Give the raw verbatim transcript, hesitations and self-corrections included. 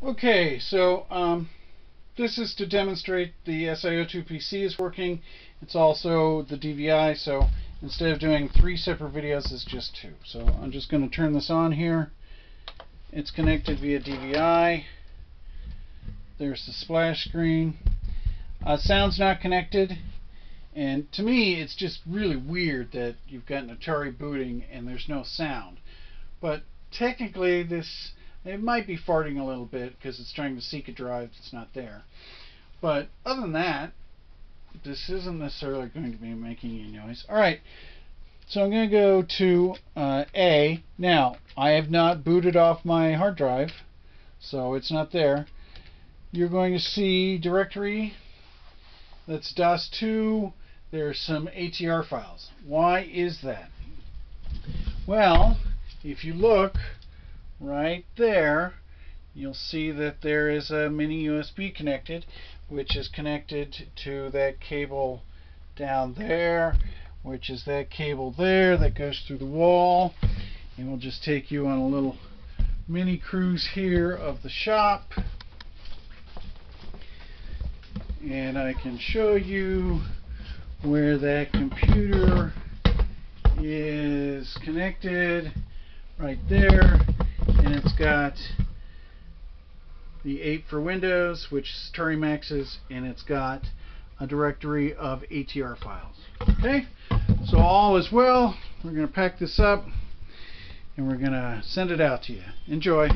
Okay, so um, this is to demonstrate the S I O two P C is working. It's also the D V I, so instead of doing three separate videos, it's just two. So I'm just going to turn this on here. It's connected via D V I. There's the splash screen. Uh, sound's not connected. And to me, it's just really weird that you've got an Atari booting and there's no sound. But technically, this it might be farting a little bit because it's trying to seek a drive that's not there. But other than that, this isn't necessarily going to be making any noise. All right, so I'm going to go to uh, A. Now, I have not booted off my hard drive, so it's not there. You're going to see directory. That's DOS two. There's some A T R files. Why is that? Well, if you look right there, you'll see that there is a mini U S B connected, which is connected to that cable down there, which is that cable there that goes through the wall. And we'll just take you on a little mini cruise here of the shop. And I can show you where that computer is connected right there, and it's got the eight for Windows, which is Atari Max's, and it's got a directory of A T R files. Okay, so all is well. We're going to pack this up and we're going to send it out to you. Enjoy.